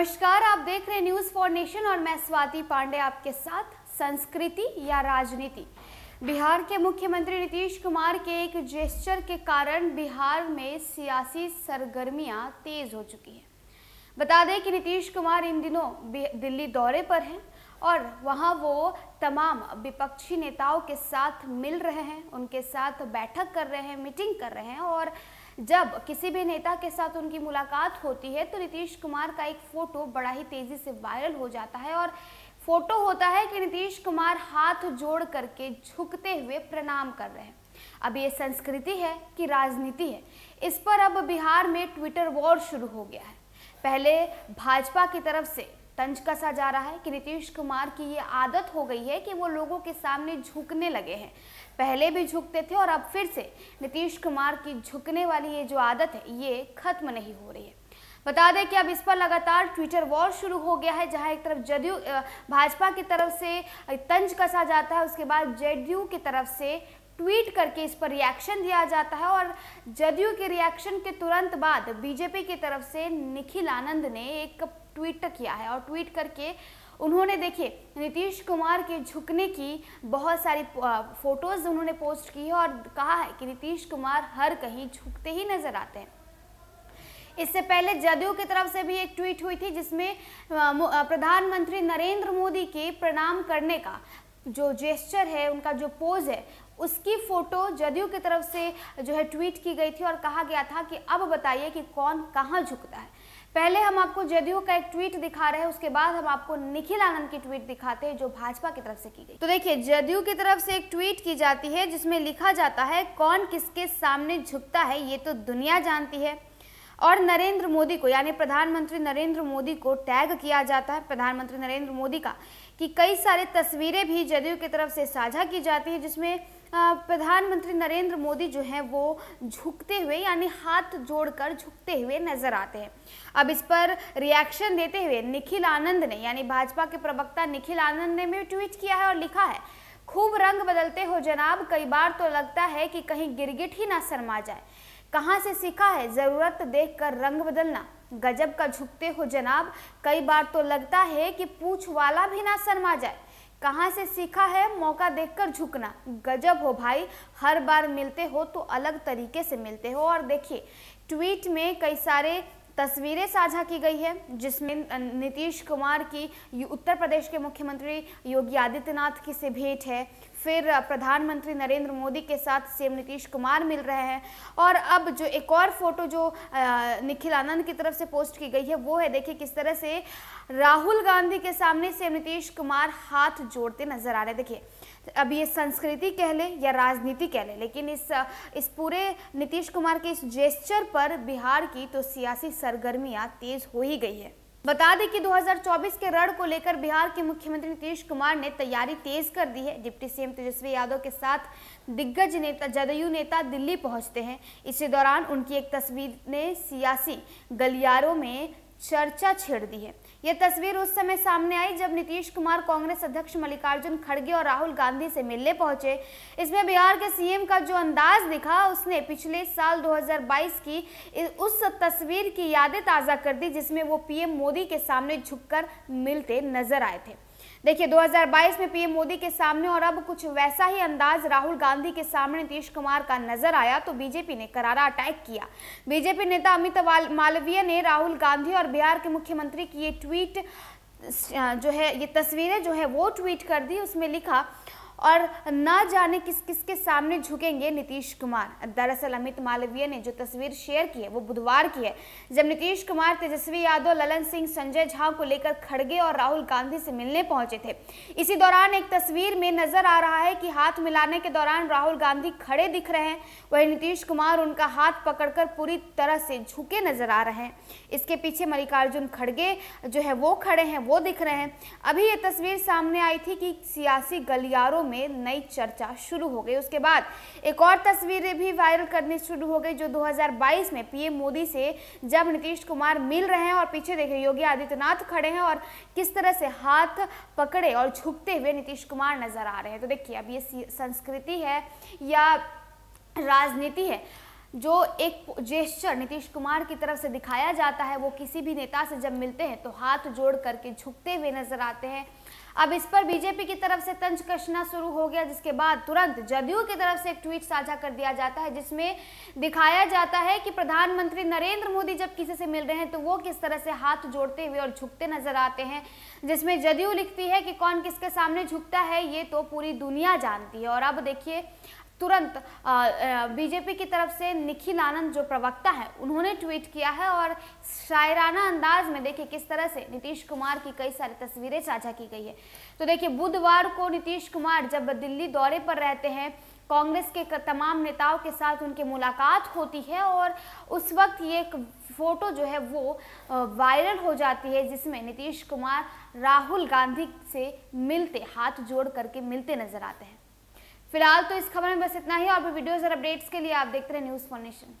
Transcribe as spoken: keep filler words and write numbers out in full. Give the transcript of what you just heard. नमस्कार, आप देख रहे न्यूज फॉर नेशन और मैं स्वाति पांडे आपके साथ। संस्कृति या राजनीति, बिहार के मुख्यमंत्री नीतीश कुमार के एक जेस्चर के कारण बिहार में सियासी सरगर्मियां तेज हो चुकी हैं। बता दें कि नीतीश कुमार इन दिनों दिल्ली दौरे पर हैं और वहां वो तमाम विपक्षी नेताओं के साथ मिल रहे हैं, उनके साथ बैठक कर रहे हैं, मीटिंग कर रहे हैं। और जब किसी भी नेता के साथ उनकी मुलाकात होती है तो नीतीश कुमार का एक फोटो बड़ा ही तेजी से वायरल हो जाता है और फोटो होता है कि नीतीश कुमार हाथ जोड़ करके झुकते हुए प्रणाम कर रहे हैं। अब ये संस्कृति है कि राजनीति है, इस पर अब बिहार में ट्विटर वॉर शुरू हो गया है। पहले भाजपा की तरफ से तंज कसा जा रहा है कि नीतीश कुमार की ये आदत हो गई है कि वो लोगों के सामने झुकने लगे हैं। पहले भी झुकते थे और अब फिर से नीतीश कुमार की झुकने वाली ये जो आदत है ये खत्म नहीं हो रही है। बता दें कि अब इस पर लगातार ट्विटर वॉर शुरू हो गया है, जहां एक तरफ जदयू भाजपा की तरफ से तंज कसा जाता है, उसके बाद जदयू की तरफ से ट्वीट करके इस पर रिएक्शन दिया जाता है। और जदयू के रिएक्शन के तुरंत बाद बीजेपी की तरफ से निखिल आनंद ने एक ट्वीट किया है और ट्वीट करके उन्होंने, देखिए, नीतीश कुमार के झुकने की बहुत सारी फोटोज़ उन्होंने पोस्ट की है और कहा है कि नीतीश कुमार हर कहीं झुकते ही नजर आते हैं। इससे पहले जदयू की तरफ से भी एक ट्वीट हुई थी जिसमें प्रधानमंत्री नरेंद्र मोदी के प्रणाम करने का जो जेस्चर है, उनका जो पोज है, उसकी फ़ोटो जदयू की तरफ से जो है ट्वीट की गई थी और कहा गया था कि अब बताइए कि कौन कहाँ झुकता है। पहले हम आपको जदयू का एक ट्वीट दिखा रहे हैं, उसके बाद हम आपको निखिल आनंद की ट्वीट दिखाते हैं जो भाजपा की तरफ से की गई। तो देखिए, जदयू की तरफ से एक ट्वीट की जाती है जिसमें लिखा जाता है, कौन किसके सामने झुकता है ये तो दुनिया जानती है। और नरेंद्र मोदी को, यानी प्रधानमंत्री नरेंद्र मोदी को टैग किया जाता है, प्रधानमंत्री नरेंद्र मोदी का, कि कई सारे तस्वीरें भी जदयू की तरफ से साझा की जाती है जिसमें प्रधानमंत्री नरेंद्र मोदी जो हैं वो झुकते हुए, यानी हाथ जोड़कर झुकते हुए नजर आते हैं। अब इस पर रिएक्शन देते हुए निखिल आनंद ने, यानी भाजपा के प्रवक्ता निखिल आनंद ने भी ट्वीट किया है और लिखा है, खूब रंग बदलते हो जनाब, कई बार तो लगता है कि कहीं गिरगिट ही ना शर्मा जाए, कहाँ से सीखा है ज़रूरत देखकर रंग बदलना, गजब का झुकते हो जनाब, कई बार तो लगता है कि पूछ वाला भी ना शर्मा जाए, कहाँ से सीखा है मौका देखकर झुकना, गजब हो भाई, हर बार मिलते हो तो अलग तरीके से मिलते हो। और देखिए, ट्वीट में कई सारे तस्वीरें साझा की गई है जिसमें नीतीश कुमार की उत्तर प्रदेश के मुख्यमंत्री योगी आदित्यनाथ की से भेंट है, फिर प्रधानमंत्री नरेंद्र मोदी के साथ सीएम नीतीश कुमार मिल रहे हैं। और अब जो एक और फोटो जो निखिल आनंद की तरफ से पोस्ट की गई है वो है, देखिए, किस तरह से राहुल गांधी के सामने सीएम नीतीश कुमार हाथ जोड़ते नजर आ रहे। देखिए, अब ये संस्कृति कह ले या राजनीति कह ले, लेकिन इस इस पूरे नीतीश कुमार के इस जेस्चर पर बिहार की तो सियासी सरगर्मियाँ तेज हो ही गई है। बता दें कि दो हज़ार चौबीस के रण को लेकर बिहार के मुख्यमंत्री नीतीश कुमार ने तैयारी तेज कर दी है। डिप्टी सीएम तेजस्वी यादव के साथ दिग्गज नेता जदयू नेता दिल्ली पहुंचते हैं। इसी दौरान उनकी एक तस्वीर ने सियासी गलियारों में चर्चा छेड़ दी है। यह तस्वीर उस समय सामने आई जब नीतीश कुमार कांग्रेस अध्यक्ष मल्लिकार्जुन खड़गे और राहुल गांधी से मिलने पहुंचे। इसमें बिहार के सीएम का जो अंदाज दिखा उसने पिछले साल दो हज़ार बाईस की उस तस्वीर की यादें ताज़ा कर दी जिसमें वो पीएम मोदी के सामने झुककर मिलते नजर आए थे। देखिए, दो हज़ार बाईस में पीएम मोदी के सामने और अब कुछ वैसा ही अंदाज राहुल गांधी के सामने नीतीश कुमार का नजर आया तो बीजेपी ने करारा अटैक किया। बीजेपी नेता अमित मालवीय ने राहुल गांधी और बिहार के मुख्यमंत्री की ये ट्वीट जो है, ये तस्वीरें जो है वो ट्वीट कर दी। उसमें लिखा, और ना जाने किस किस के सामने झुकेंगे नीतीश कुमार। दरअसल अमित मालवीय ने जो तस्वीर शेयर की है वो बुधवार की है जब नीतीश कुमार तेजस्वी यादव, ललन सिंह, संजय झा को लेकर खड़गे और राहुल गांधी से मिलने पहुंचे थे। इसी दौरान एक तस्वीर में नजर आ रहा है कि हाथ मिलाने के दौरान राहुल गांधी खड़े दिख रहे हैं, वहीं नीतीश कुमार उनका हाथ पकड़कर पूरी तरह से झुके नजर आ रहे हैं। इसके पीछे मल्लिकार्जुन खड़गे जो है वो खड़े हैं, वो दिख रहे हैं। अभी ये तस्वीर सामने आई थी कि सियासी गलियारों में नई चर्चा शुरू हो गई। उसके बाद एक और तस्वीरें भी वायरल करनी शुरू हो गई जो दो हज़ार बाईस में पीएम मोदी से जब नीतीश कुमार मिल रहे हैं और पीछे देखिए योगी आदित्यनाथ खड़े हैं और किस तरह से हाथ पकड़े और झुकते हुए नीतीश कुमार नजर आ रहे हैं। तो देखिए, अब ये संस्कृति है या राजनीति है, जो एक जेस्चर नीतीश कुमार की तरफ से दिखाया जाता है, वो किसी भी नेता से जब मिलते हैं तो हाथ जोड़ करके झुकते हुए नजर आते हैं। अब इस पर बीजेपी की तरफ से तंज कसना शुरू हो गया, जिसके बाद तुरंत जदयू की तरफ से एक ट्वीट साझा कर दिया जाता है, जिसमें दिखाया जाता है कि प्रधानमंत्री नरेंद्र मोदी जब किसी से मिल रहे हैं तो वो किस तरह से हाथ जोड़ते हुए और झुकते नजर आते हैं, जिसमें जदयू लिखती है कि कौन किसके सामने झुकता है ये तो पूरी दुनिया जानती है। और अब देखिए तुरंत बीजेपी की तरफ से निखिल आनंद जो प्रवक्ता है उन्होंने ट्वीट किया है और शायराना अंदाज में देखिए किस तरह से नीतीश कुमार की कई सारी तस्वीरें साझा की गई है। तो देखिए बुधवार को नीतीश कुमार जब दिल्ली दौरे पर रहते हैं, कांग्रेस के तमाम नेताओं के साथ उनकी मुलाकात होती है और उस वक्त ये एक फोटो जो है वो वायरल हो जाती है, जिसमें नीतीश कुमार राहुल गांधी से मिलते हाथ जोड़ करके मिलते नजर आते हैं। फिलहाल तो इस खबर में बस इतना ही, और भी वीडियोस और अपडेट्स के लिए आप देखते रहे न्यूज़ फॉर नेशन।